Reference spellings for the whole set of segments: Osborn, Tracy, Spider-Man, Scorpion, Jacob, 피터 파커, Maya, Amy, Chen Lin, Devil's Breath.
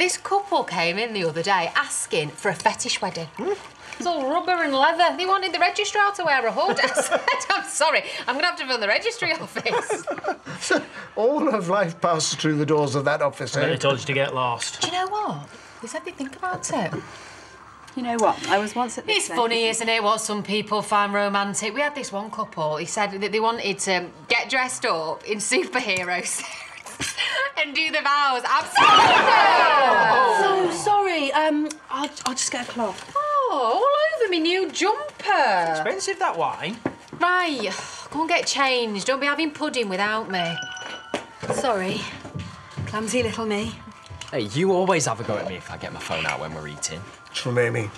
This couple came in the other day asking for a fetish wedding. It's all rubber and leather. They wanted the registrar to wear a hood. I said, I'm sorry, I'm going to have to phone the registry office. All of life passes through the doors of that office, eh? I told you to get lost. Do you know what? They said they'd think about it. You know what? I was once at this... It's funny, isn't it, what some people find romantic? We had this one couple, he said that they wanted to get dressed up in superheroes and do the vows. Absolutely! So sorry, I'll just get a cloth. Oh, all over me new jumper. It's expensive, that wine. Right, go and get changed. Don't be having pudding without me. Sorry. Clumsy little me. Hey, you always have a go at me if I get my phone out when we're eating. It's from Amy.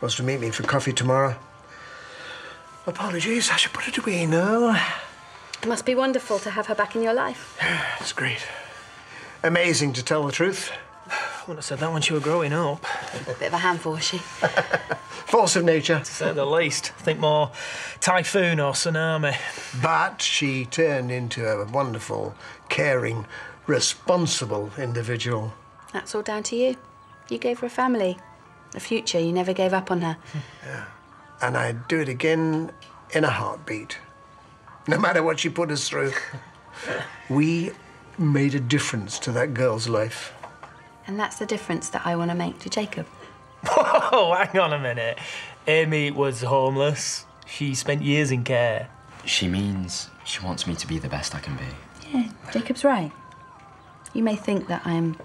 Wants to meet me for coffee tomorrow. Apologies, I should put it away now. It must be wonderful to have her back in your life. It's great. Amazing, to tell the truth. I wouldn't have said that when she were growing up. A bit of a handful, was she? Force of nature. To say the least. Think more typhoon or tsunami. But she turned into a wonderful, caring, responsible individual. That's all down to you. You gave her a family, a future. You never gave up on her. Yeah. And I'd do it again in a heartbeat. No matter what she put us through. We made a difference to that girl's life. And that's the difference that I want to make to Jacob. Whoa, hang on a minute. Amy was homeless. She spent years in care. She means she wants me to be the best I can be. Yeah, Jacob's right. You may think that I'm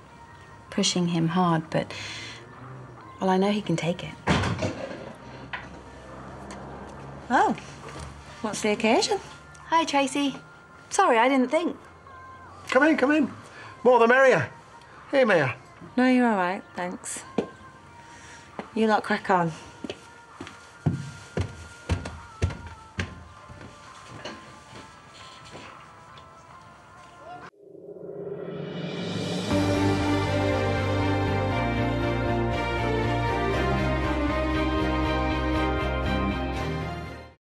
pushing him hard, but... well, I know he can take it. Oh, what's the occasion? Hi, Tracy. Sorry, I didn't think. Come in, come in. More the merrier. Hey, Maya. No, you're all right, thanks. You lot crack on.